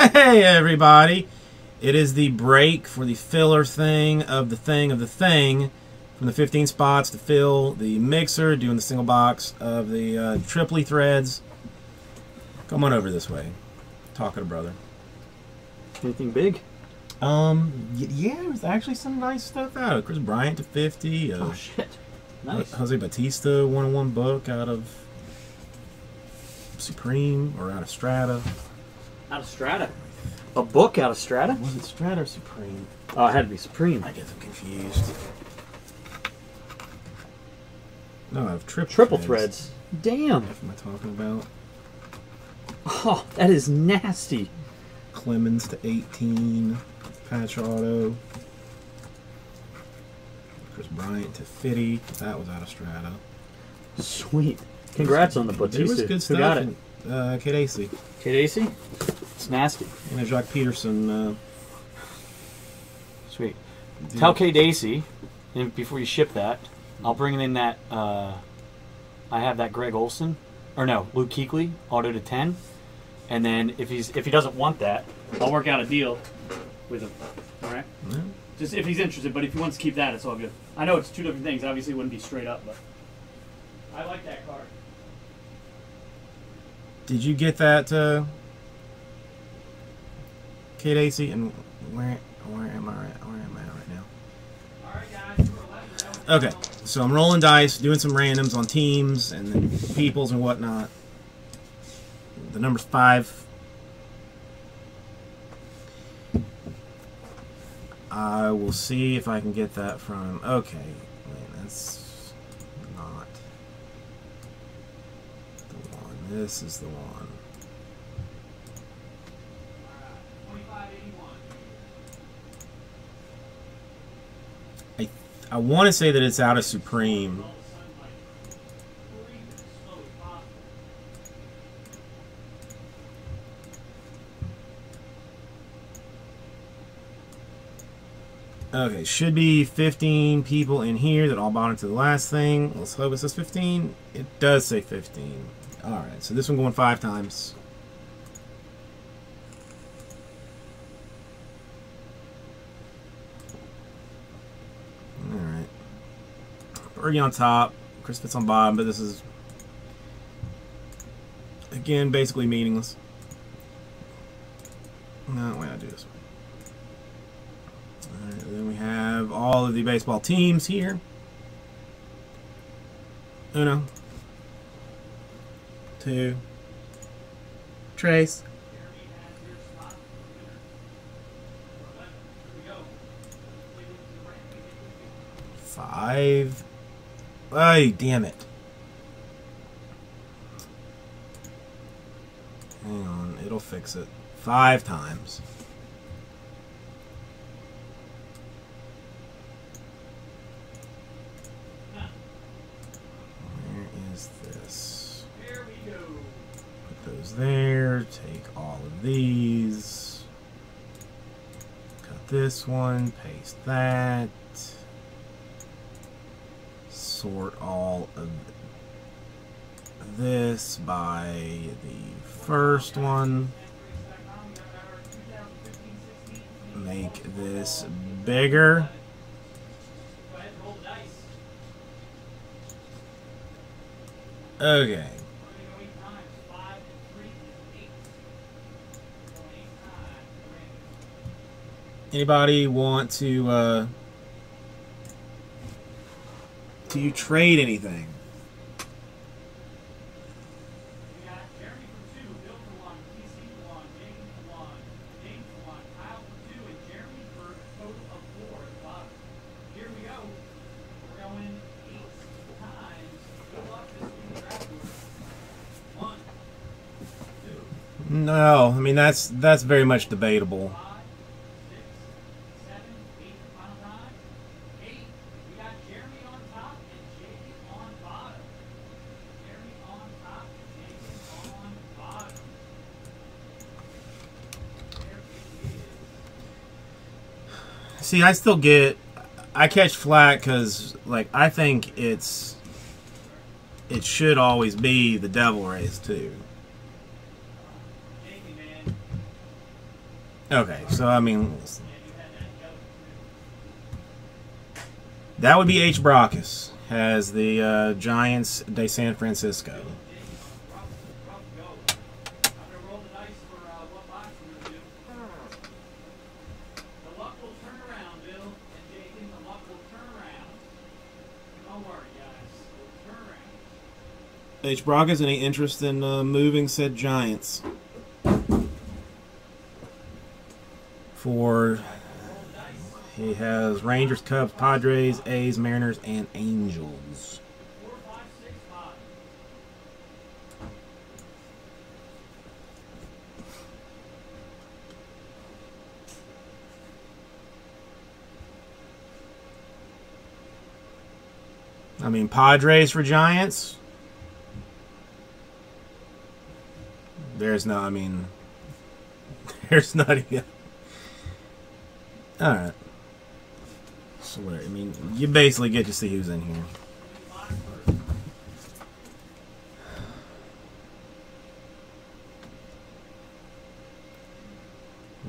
Hey everybody, it is the break for the filler thing of the thing of the thing, from the 15 spots to fill the mixer, doing the single box of the Triple Threads. Come on over this way, talking to brother. Anything big? Yeah, there was actually some nice stuff out of Kris Bryant to 50. Oh shit, nice. Jose Bautista 101 book out of Supreme or out of Strata. Out of Strata? A book out of Strata? Was it Strata or Supreme? Oh, it had to be Supreme. I get them confused. No, I have Triple Threads. Damn. What am I talking about? Oh, that is nasty. Clemens to 18. Patch auto. Kris Bryant to 50. That was out of Strata. Sweet. Congrats on the Bautista. It was good stuff. Who got it? Kadacy. Kadacy? It's nasty. And a Jacques Peterson. Sweet. Dude. Tell Kadacy, and before you ship that, I'll bring in that. I have that Greg Olson, or no, Luke Kuechly, auto to 10. And then if he doesn't want that, I'll work out a deal with him. All right. Yeah. Just if he's interested, but if he wants to keep that, it's all good. I know it's two different things. Obviously, it wouldn't be straight up, but I like that card. Did you get that, Kadacy? And where am I right now? All right, guys, we're 11. Okay, so I'm rolling dice, doing some randoms on teams and then peoples and whatnot. The number's 5. I will see if I can get that from. Okay, wait, that's. This is the one. I want to say that it's out of Supreme. Okay, should be 15 people in here that all bought into the last thing. Let's hope it says 15. It does say 15. Alright, so this one going 5 times. Alright. Bergy on top, Kris Fitz on bottom, but this is, again, basically meaningless. No, wait, I do this one. Alright, then we have all of the baseball teams here. Uno. Two. Trace. Five. Ay, damn it. Hang on, it'll fix it. 5 times. There, take all of these, cut this one, paste that, sort all of this by the first one, make this bigger. Okay. Anybody want to, do you trade anything? No, I mean, that's very much debatable. See, I still get, I catch flack because, like, I think it should always be the devil rays, too. Okay, so I mean, that would be H. Brockus as the Giants de San Francisco. H. Brockus, any interest in moving said Giants for? He has Rangers, Cubs, Padres, A's, Mariners, and Angels. I mean, Padres for Giants? There's no, I mean, there's not even. All right. So I mean, you basically get to see who's in here.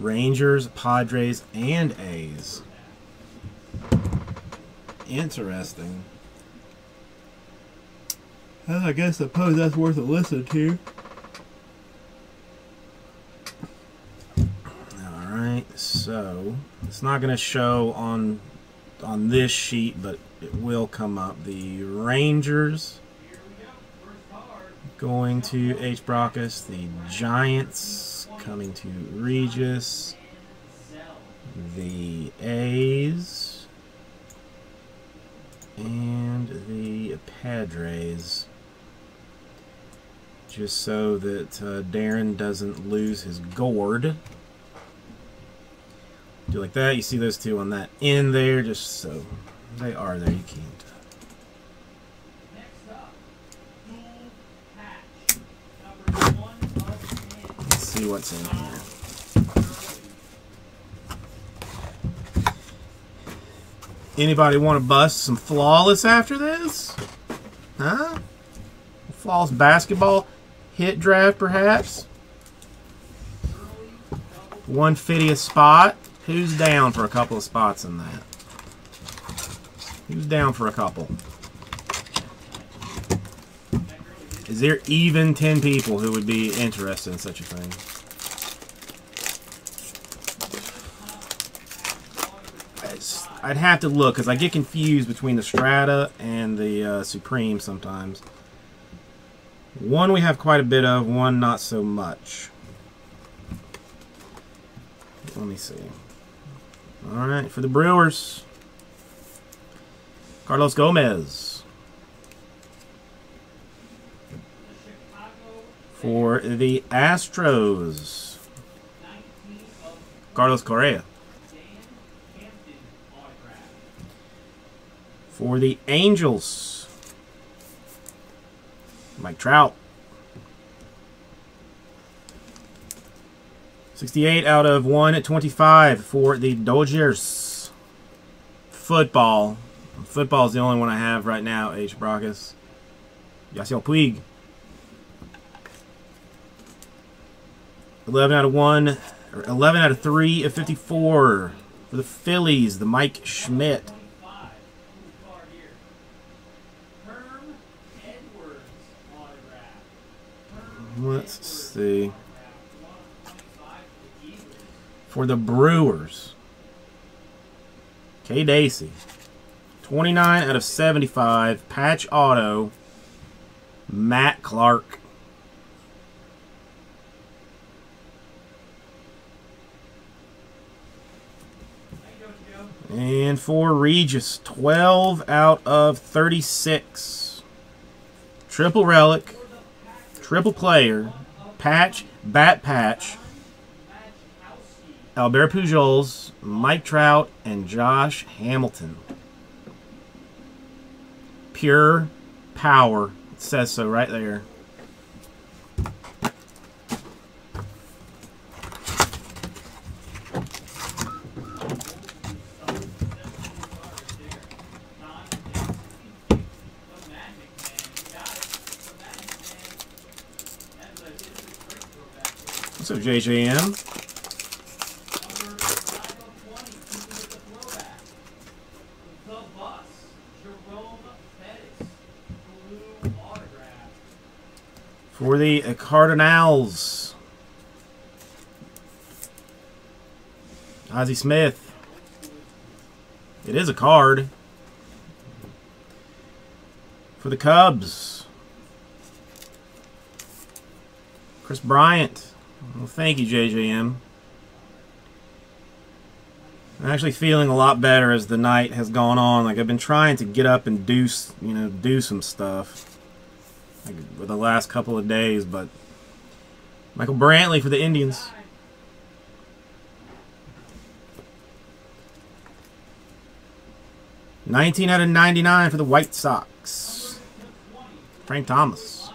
Rangers, Padres, and A's. Interesting. Well, I guess suppose that's worth a listen to. So it's not going to show on this sheet, but it will come up. The Rangers going to H. Brockus, the Giants coming to Regis, the A's, and the Padres. Just so that Darren doesn't lose his gourd. Do like that. You see those two on that end there, just so they are there. You can't. Next up, Dual Patch, number 1 of 10. Let's see what's in here. Anybody want to bust some flawless after this? Huh? Flawless basketball hit draft, perhaps. 150th spot. Who's down for a couple of spots in that? Who's down for a couple? Is there even 10 people who would be interested in such a thing? I'd have to look, because I get confused between the Strata and the Supreme sometimes. One we have quite a bit of, one not so much. Let me see. All right, for the Brewers, Carlos Gomez. For the Astros, Carlos Correa. For the Angels, Mike Trout. 68 out of 125 for the Dodgers. Football. Football is the only one I have right now, H. Brockus. Yasiel Puig. 11 out of 3 of 54 for the Phillies, the Mike Schmidt. Let's see. For the Brewers, K. Dacey, 29 out of 75, patch auto, Matt Clark. And for Regis, 12 out of 36, triple relic, triple player, patch, bat patch, Albert Pujols, Mike Trout, and Josh Hamilton. Pure power. It says so right there. So JJM. for the Cardinals. Ozzie Smith. It is a card. For the Cubs. Kris Bryant. Well, thank you, JJM. I'm actually feeling a lot better as the night has gone on. Like, I've been trying to get up and do some stuff like, for the last couple of days, but Michael Brantley for the Indians. $19 out of $99 for the White Sox. Frank Thomas.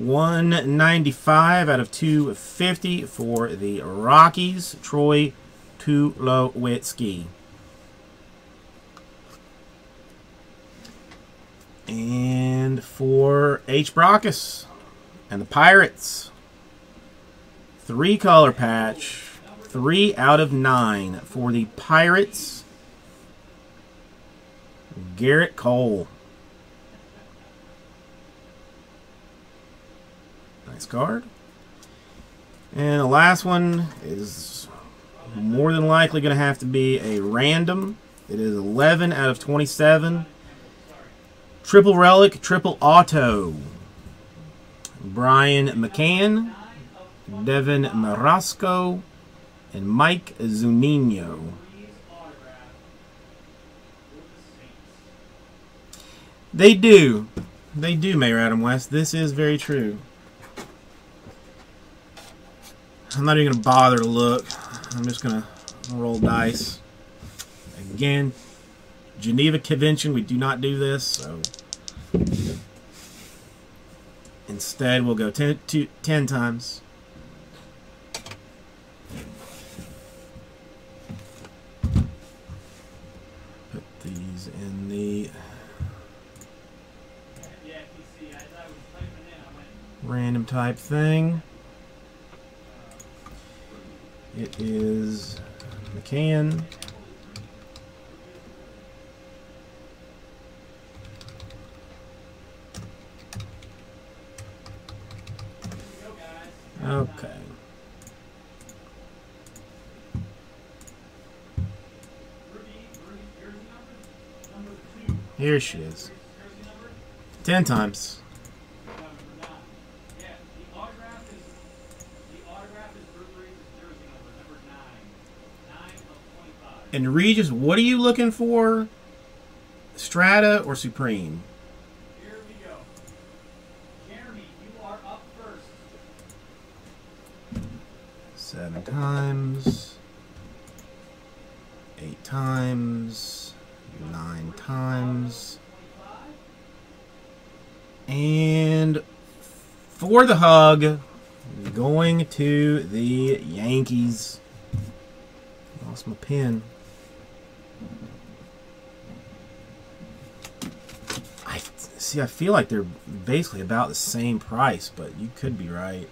$195 out of $250 for the Rockies. Troy Tulowitzki. And for H. Brockus and the Pirates. 3-color patch. 3 out of 9 for the Pirates. Garrett Cole. Nice card. And the last one is more than likely going to have to be a random. It is 11 out of 27. Triple Relic, Triple Auto. Brian McCann, Devin Marasco, and Mike Zunino. They do. They do, Mayor Adam West. This is very true. I'm not even going to bother to look. I'm just going to roll dice. Again, Geneva Convention, we do not do this. So instead, we'll go 10 times. Put these in the random type thing. It is McCann. Okay. Here she is. 10 times. And Regis, what are you looking for? Strata or Supreme? Here we go. Jeremy, you are up first. 7 times. 8 times. 9 times. And for the hug, going to the Yankees. Lost my pen. See, I feel like they're basically about the same price, but you could be right.